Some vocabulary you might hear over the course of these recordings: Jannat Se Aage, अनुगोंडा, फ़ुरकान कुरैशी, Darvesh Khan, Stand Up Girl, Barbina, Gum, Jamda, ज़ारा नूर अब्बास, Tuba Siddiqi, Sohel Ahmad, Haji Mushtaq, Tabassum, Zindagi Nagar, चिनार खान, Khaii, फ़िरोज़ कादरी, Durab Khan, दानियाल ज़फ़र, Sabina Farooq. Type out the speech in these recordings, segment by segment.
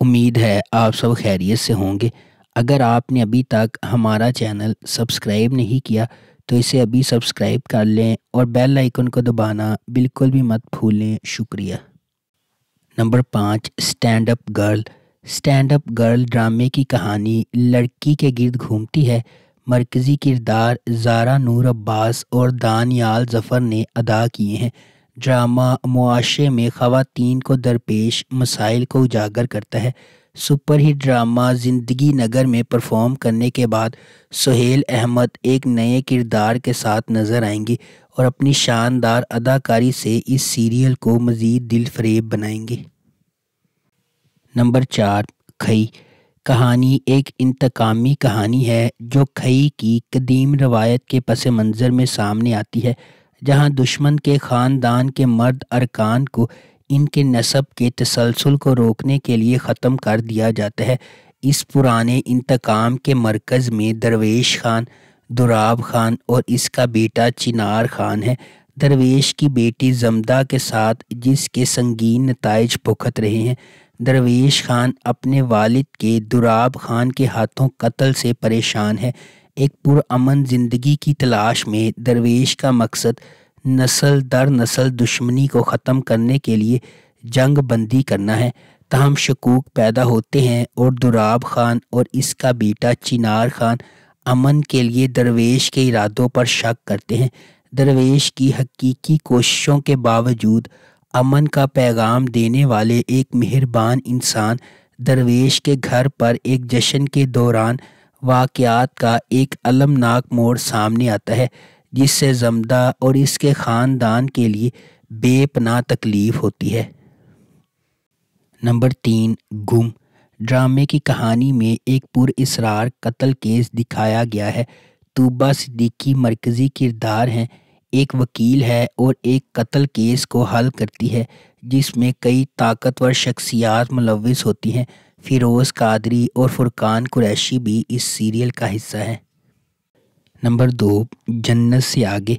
उम्मीद है आप सब खैरियत से होंगे। अगर आपने अभी तक हमारा चैनल सब्सक्राइब नहीं किया तो इसे अभी सब्सक्राइब कर लें और बेल आइकन को दबाना बिल्कुल भी मत भूलें। शुक्रिया। Number 5, stand up girl. Stand up girl ड्रामे की कहानी लड़की के गिर्द घूमती है। मरकज़ी किरदार ज़ारा नूर अब्बास और दानियाल ज़फ़र ने अदा किए हैं। ड्रामा मुआशरे में ख़वातीन को दरपेश मसाइल को उजागर करता है। सुपर हिट ड्रामा ज़िंदगी नगर में परफॉर्म करने के बाद सोहेल अहमद एक नए किरदार के साथ नज़र आएंगी और अपनी शानदार अदाकारी से इस सीरियल को मज़ीद दिलफरेब बनाएंगे। नंबर 4, खई। कहानी एक इंतकामी कहानी है जो खई की कदीम रवायत के पस मंज़र में सामने आती है, जहां दुश्मन के ख़ानदान के मर्द अरकान को इनके नस्ब के तसलसल को रोकने के लिए ख़त्म कर दिया जाता है। इस पुराने इंतकाम के मरकज़ में दरवेश खान, दुराब खान और इसका बेटा चिनार खान है। दरवेश की बेटी जमदा के साथ जिसके संगीन नताइज भुगत रहे हैं। दरवेश खान अपने वालिद के दुराब खान के हाथों कत्ल से परेशान है। एक पुरअमन ज़िंदगी की तलाश में दरवेश का मकसद नस्ल दर नस्ल दुश्मनी को ख़त्म करने के लिए जंग बंदी करना है। तहम शकूक पैदा होते हैं और दुराब खान और इसका बेटा चिनार खान अमन के लिए दरवेश के इरादों पर शक करते हैं। दरवेश की हकीकी कोशिशों के बावजूद अमन का पैगाम देने वाले एक मेहरबान इंसान दरवेश के घर पर एक जश्न के दौरान वाक़यात का एक अलमनाक मोड़ सामने आता है, जिससे जमदा और इसके ख़ानदान के लिए बेपनाह तकलीफ़ होती है। नंबर 3, गुम। ड्रामे की कहानी में एक पुरअसरार कत्ल केस दिखाया गया है। तूबा सिद्दीकी मरकज़ी किरदार हैं। एक वकील है और एक कत्ल केस को हल करती है, जिसमें कई ताकतवर शख्सियात मुलविस होती हैं। फ़िरोज़ कादरी और फ़ुरकान कुरैशी भी इस सीरियल का हिस्सा है। नंबर 2, जन्नत से आगे।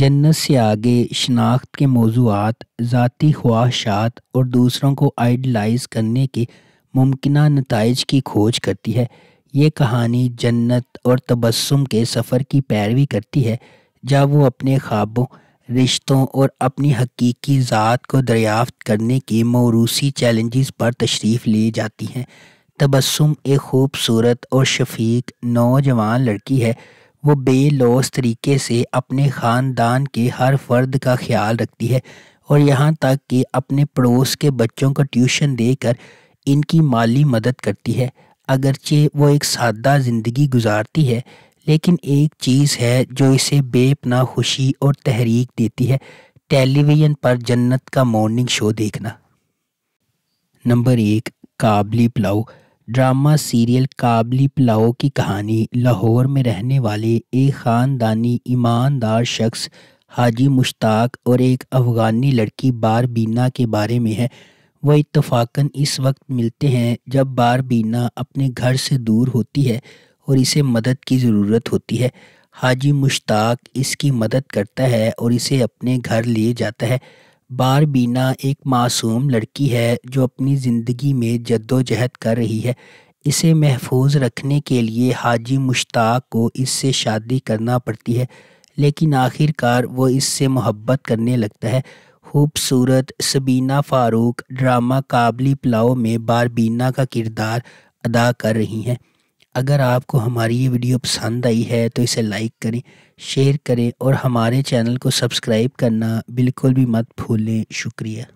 जन्नत से आगे शनाख्त के मौज़ूआत, ज़ाती ख्वाहिशात और दूसरों को आइडलाइज़ करने के मुमकिना नताइज की खोज करती है। ये कहानी जन्नत और तबस्सुम के सफ़र की पैरवी करती है, जब वो अपने ख्वाबों, रिश्तों और अपनी हकीकी ज़ात को दरियाफ्त करने के मौरूसी चैलेंजेस पर तशरीफ़ ले जाती हैं। तबस्सुम एक ख़ूबसूरत और शफीक नौजवान लड़की है। वो बेलौस तरीके से अपने ख़ानदान के हर फ़र्द का ख्याल रखती है और यहाँ तक कि अपने पड़ोस के बच्चों को ट्यूशन देकर इनकी माली मदद करती है। अगरचे वो एक सादा ज़िंदगी गुजारती है, लेकिन एक चीज़ है जो इसे बेपनाह खुशी और तहरीक देती है, टेलीविज़न पर जन्नत का मॉर्निंग शो देखना। Number 1, Kabuli Pulao. Drama serial Kabuli Pulao की कहानी लाहौर में रहने वाले एक ख़ानदानी ईमानदार शख्स हाजी मुश्ताक और एक अफ़गानी लड़की बारबीना के बारे में है। वह इत्तफ़ाक़न इस वक्त मिलते हैं जब बारबीना अपने घर से दूर होती है और इसे मदद की ज़रूरत होती है। हाजी मुश्ताक इसकी मदद करता है और इसे अपने घर ले जाता है। बारबीना एक मासूम लड़की है जो अपनी ज़िंदगी में जद्दोजहद कर रही है। इसे महफूज रखने के लिए हाजी मुश्ताक को इससे शादी करना पड़ती है, लेकिन आखिरकार वो इससे मोहब्बत करने लगता है। खूबसूरत सबीना फ़ारूक ड्रामा काबुली पुलाव में बारबीना का किरदार अदा कर रही हैं। अगर आपको हमारी ये वीडियो पसंद आई है तो इसे लाइक करें, शेयर करें और हमारे चैनल को सब्सक्राइब करना बिल्कुल भी मत भूलें। शुक्रिया।